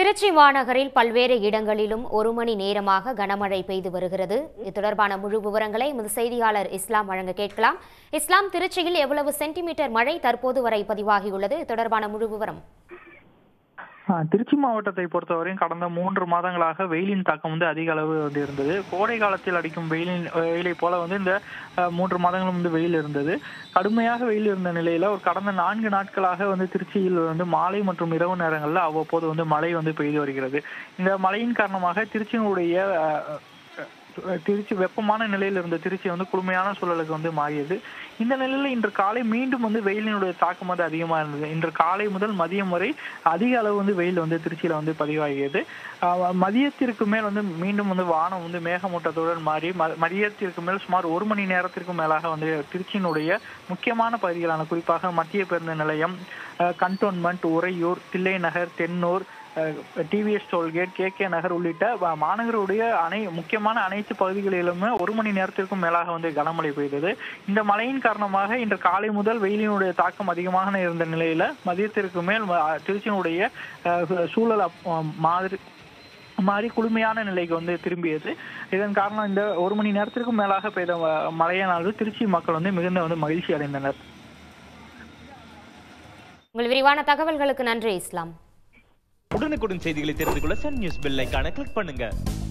திருச்சி மாநகரில் பல்வேறு இடங்களிலும் ஒரு மணி நேரமாக கனமழை பெய்து வருகிறது. இது தொடர்பான முழு விவரங்களை நமது செய்தியாளர் இஸ்லாம் வழங்க கேட்கலாம். இஸ்லாம், திருச்சியில் எவ்வளவு சென்டிமீட்டர் மழை தற்போது வரை பதிவாகியுள்ளது? தொடர்பான முழு விவரம். திருச்சி மாவட்டத்தை பொறுத்தவரையும் கடந்த 3 மாதங்களாக வெயிலின் தாக்கம் அதிக அளவு இருந்தது. கோடை காலத்தில் அடிக்கும் வெயிலை போல இந்த 3 மாதங்களும் வெயில் இருந்தது. கடுமையாக வெயில் இருந்த நிலையில ஒரு கடந்த 4 நாட்களாக திருச்சியில் மாலை மற்றும் இரவு நேரங்கள்ல அவ்வப்போது மழை பெய்து வருகிறது. இந்த மழையின் காரணமாக திருச்சி வெப்பமான நிலையில் இருந்த திருச்சி குளுமையான சூழலுக்கு மாறியது. இந்த நிலையில இன்று காலை மீண்டும் வெயிலினுடைய தாக்கம் அதிகமா இருந்தது. இன்று காலை முதல் மதியம் வரை அதிக அளவு வெயில் திருச்சியில பதிவாகியது. மதியத்திற்கு மேல் மீண்டும் வானம் மேகமூட்டத்துடன் மாறி மதியத்திற்கு மேல் சுமார் 1 மணி நேரத்திற்கு மேலாக திருச்சியினுடைய முக்கியமான பகுதிகளான குறிப்பாக மத்திய பேருந்து நிலையம், cantonment, Uraiyur, Thillai Nagar, Thennur, TVS tollgate, K Nagar உள்ளிட்ட மாநகருடைய முக்கியமான அனைத்து பகுதிகளிலுமே 1 மணி நேரத்திற்கும் மேலாக கனமழை பெய்தது. இந்த மழையின் காரணமாக இன்று காலை முதல் வெயிலினுடைய தாக்கம் அதிகமாக இருந்த நிலையில மதியத்திற்கு மேல் திருச்சியினுடைய சூழல் மாறி குளுமையான நிலைக்கு திரும்பியது. இதன் காரணம் இந்த 1 மணி நேரத்திற்கும் மேலாக பெய்த மழையினால் திருச்சி மக்கள் மிகுந்த மகிழ்ச்சி அடைந்தனர். உங்கள் விரிவான தகவல்களுக்கு நன்றி இஸ்லாம். உடனுக்குடன் செய்திகளை தெரிந்து கொள்ள சன் நியூஸ் பெல் ஐகானை கிளிக் பண்ணுங்க.